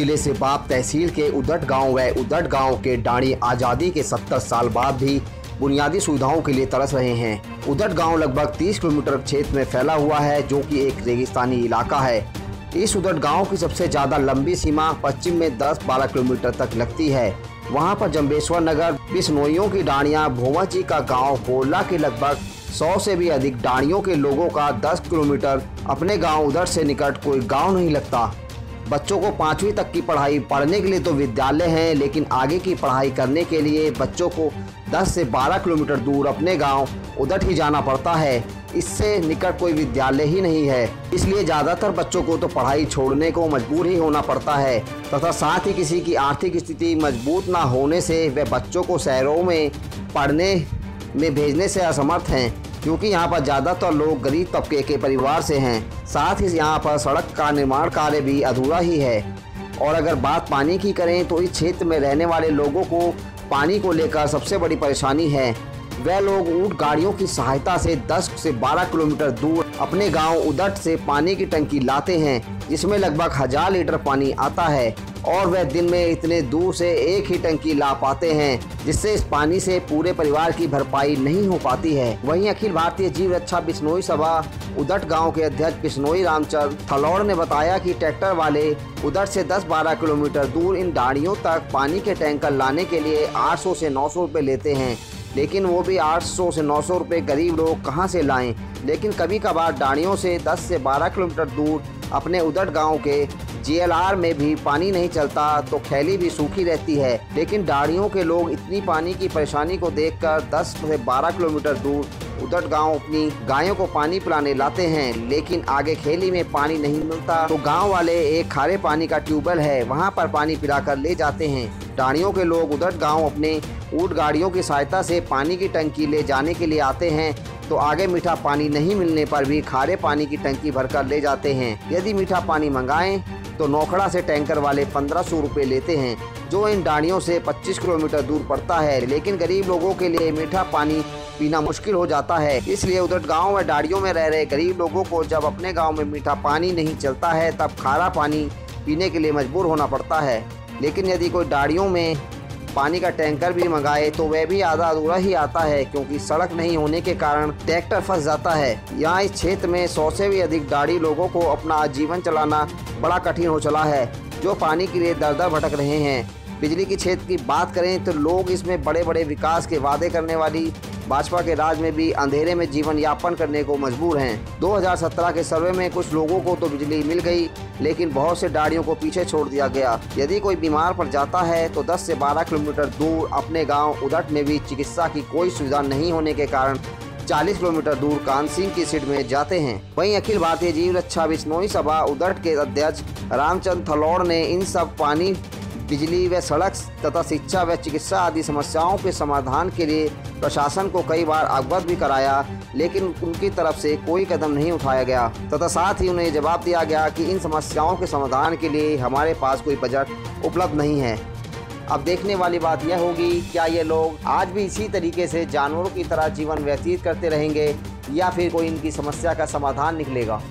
जिले से बाप तहसील के ऊदट गांव व ऊदट गांव के डाणी आज़ादी के 70 साल बाद भी बुनियादी सुविधाओं के लिए तरस रहे हैं। ऊदट गांव लगभग 30 किलोमीटर क्षेत्र में फैला हुआ है, जो कि एक रेगिस्तानी इलाका है। इस ऊदट गांव की सबसे ज़्यादा लंबी सीमा पश्चिम में 10-12 किलोमीटर तक लगती है। वहाँ पर जम्बेश्वर नगर, बिशनोइयों की डाणियाँ, भोमजी का गाँव, बोरला के लगभग 100 से भी अधिक डाणियों के लोगों का 10 किलोमीटर अपने गाँव ऊदट से निकट कोई गाँव नहीं लगता। बच्चों को 5वीं तक की पढ़ाई पढ़ने के लिए तो विद्यालय है, लेकिन आगे की पढ़ाई करने के लिए बच्चों को 10 से 12 किलोमीटर दूर अपने गांव ऊदट ही जाना पड़ता है। इससे निकट कोई विद्यालय ही नहीं है, इसलिए ज़्यादातर बच्चों को तो पढ़ाई छोड़ने को मजबूर ही होना पड़ता है तथा साथ ही किसी की आर्थिक स्थिति मजबूत ना होने से वे बच्चों को शहरों में पढ़ने में भेजने से असमर्थ हैं, क्योंकि यहाँ पर ज़्यादातर लोग गरीब तबके के परिवार से हैं। साथ ही यहाँ पर सड़क का निर्माण कार्य भी अधूरा ही है। और अगर बात पानी की करें तो इस क्षेत्र में रहने वाले लोगों को पानी को लेकर सबसे बड़ी परेशानी है। वे लोग ऊँट गाड़ियों की सहायता से 10 से 12 किलोमीटर दूर अपने गांव ऊदट से पानी की टंकी लाते हैं, जिसमें लगभग 1000 लीटर पानी आता है और वह दिन में इतने दूर से एक ही टंकी ला पाते हैं, जिससे इस पानी से पूरे परिवार की भरपाई नहीं हो पाती है। वहीं अखिल भारतीय जीव रक्षा बिशनोई सभा ऊदट गांव के अध्यक्ष बिशनोई रामचंद्र थलौर ने बताया कि ट्रैक्टर वाले ऊदट से 10-12 किलोमीटर दूर इन डाणियों तक पानी के टैंकर लाने के लिए 800 से 900 रुपये लेते हैं, लेकिन वो भी 800 से 900 रुपये गरीब लोग कहाँ से लाएँ। लेकिन कभी कभार डाणियों से 10 से 12 किलोमीटर दूर अपने ऊदट गांव के GLR में भी पानी नहीं चलता तो खैली भी सूखी रहती है, लेकिन डाणियों के लोग इतनी पानी की परेशानी को देखकर 10 से 12 किलोमीटर दूर ऊदट गांव अपनी गायों को पानी पिलाने लाते हैं, लेकिन आगे खैली में पानी नहीं मिलता तो गांव वाले एक खारे पानी का ट्यूबवेल है, वहां पर पानी पिलाकर ले जाते हैं। डाणियों के लोग ऊदट गाँव अपने ऊँट गाड़ियों की सहायता से पानी की टंकी ले जाने के लिए आते हैं तो आगे मीठा पानी नहीं मिलने पर भी खारे पानी की टंकी भरकर ले जाते हैं। यदि मीठा पानी मंगाएं तो नौखड़ा से टैंकर वाले 1500 रुपये लेते हैं, जो इन डाणियों से 25 किलोमीटर दूर पड़ता है, लेकिन गरीब लोगों के लिए मीठा पानी पीना मुश्किल हो जाता है। इसलिए ऊदट गांव व डाणियों में रह रहे गरीब लोगों को जब अपने गांव में मीठा पानी नहीं चलता है तब खारा पानी पीने के लिए मजबूर होना पड़ता है। लेकिन यदि कोई डाणियों में पानी का टैंकर भी मंगाए तो वह भी आधा अधूरा ही आता है, क्योंकि सड़क नहीं होने के कारण ट्रैक्टर फंस जाता है। यहाँ इस क्षेत्र में 100 से भी अधिक डाणी लोगों को अपना जीवन चलाना बड़ा कठिन हो चला है, जो पानी के लिए दर दर भटक रहे हैं। बिजली की क्षेत्र की बात करें तो लोग इसमें बड़े बड़े विकास के वादे करने वाली भाजपा के राज में भी अंधेरे में जीवन यापन करने को मजबूर हैं। 2017 के सर्वे में कुछ लोगों को तो बिजली मिल गई, लेकिन बहुत से डाणियों को पीछे छोड़ दिया गया। यदि कोई बीमार पड़ जाता है तो 10 से 12 किलोमीटर दूर अपने गांव ऊदट में भी चिकित्सा की कोई सुविधा नहीं होने के कारण 40 किलोमीटर दूर कान सिंह की सीट में जाते हैं। वहीं अखिल भारतीय जीव रक्षा बिशनोई सभा ऊदट के अध्यक्ष रामचंद्र थलौर ने इन सब पानी, बिजली व सड़क तथा शिक्षा व चिकित्सा आदि समस्याओं के समाधान के लिए प्रशासन को कई बार अवगत भी कराया, लेकिन उनकी तरफ से कोई कदम नहीं उठाया गया तथा साथ ही उन्हें जवाब दिया गया कि इन समस्याओं के समाधान के लिए हमारे पास कोई बजट उपलब्ध नहीं है। अब देखने वाली बात यह होगी, क्या ये लोग आज भी इसी तरीके से जानवरों की तरह जीवन व्यतीत करते रहेंगे या फिर कोई इनकी समस्या का समाधान निकलेगा।